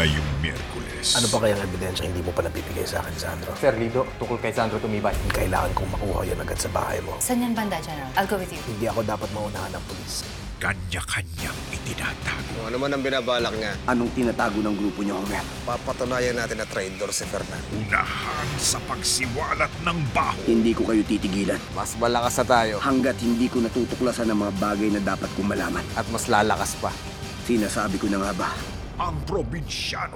ngayong Miyerkules. Ano pa kayang ebidensya hindi mo pa nabibigay sa akin, Sandro? Sir Lido, tungkol kay Sandro tumibay. Kailangan kong makuha yan agad sa bahay mo. Saan yan banda, General? I'll go with you. Hindi ako dapat maunahan ng pulis. Kanya-kanyang itinatago. Ano man ang binabalak niya? Anong tinatago ng grupo niyo, General? Papatunayan natin na traitor si Fernando. Unahan sa pagsiwalat ng baho. Hindi ko kayo titigilan. Mas malakas na tayo. Hanggat hindi ko natutuklasan ang mga bagay na dapat kong malaman. At mas lalakas pa. Sinasabi ko na nga ba? Ang Probinsyano.